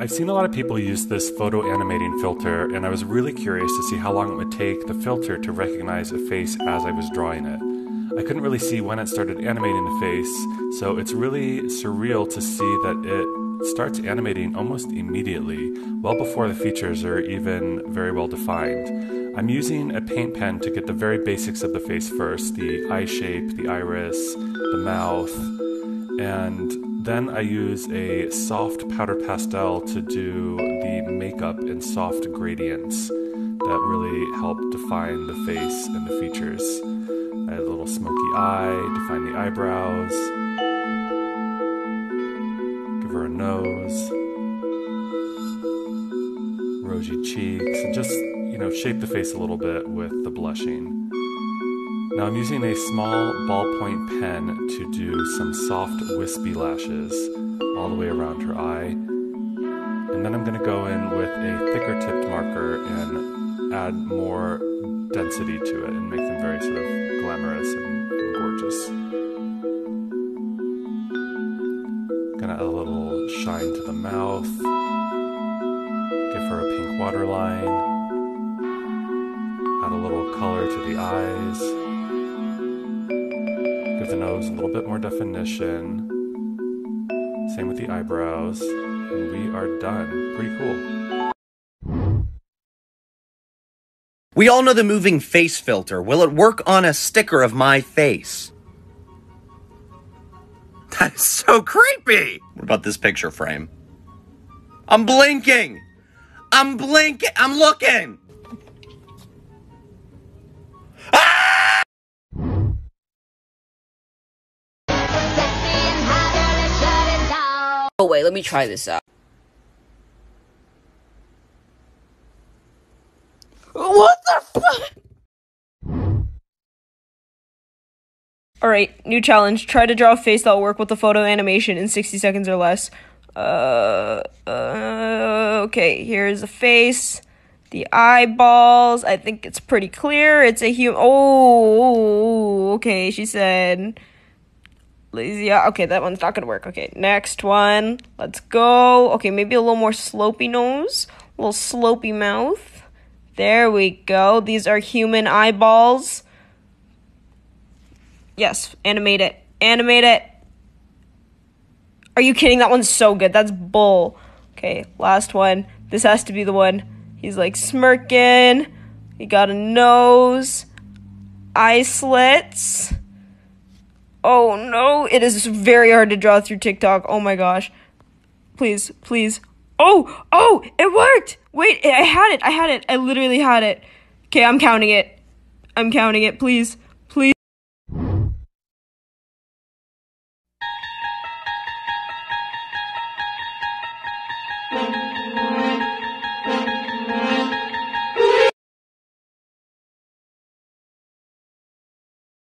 I've seen a lot of people use this photo animating filter, and I was really curious to see how long it would take the filter to recognize a face as I was drawing it. I couldn't really see when it started animating the face, so it's really surreal to see that it starts animating almost immediately, well before the features are even very well defined. I'm using a paint pen to get the very basics of the face first, the eye shape, the iris, the mouth, and then I use a soft powder pastel to do the makeup and soft gradients that really help define the face and the features. I had a little smoky eye, define the eyebrows, give her a nose, rosy cheeks, and just, shape the face a little bit with the blushing. Now I'm using a small ballpoint pen to do some soft wispy lashes all the way around her eye. And then I'm going to go in with a thicker tipped marker and add more density to it and make them very sort of glamorous and gorgeous. Gonna add a little shine to the mouth, give her a pink waterline, add a little color to the eyes, give the nose a little bit more definition, same with the eyebrows, and we are done. Pretty cool. We all know the moving face filter. Will it work on a sticker of my face? That is so creepy! What about this picture frame? I'm blinking! I'm blinking! I'm looking! Ah! Oh wait, let me try this out. What the fuck? Alright, new challenge. Try to draw a face that'll work with the photo animation in 60 seconds or less. Okay, here's the face. The eyeballs. I think it's pretty clear. It's a human. Oh, okay, she said. Lazy eye. Okay, that one's not gonna work. Okay, next one. Let's go. Okay, maybe a little more slopey nose. A little slopey mouth. There we go. These are human eyeballs. Yes, animate it. Animate it. Are you kidding? That one's so good. That's bull. Okay, last one. This has to be the one. He's like smirking. He got a nose. Eye slits. Oh no, it is very hard to draw through TikTok. Oh my gosh. Please, please. Oh, oh, it worked. Wait, I had it. I literally had it. Okay, I'm counting it. I'm counting it, please.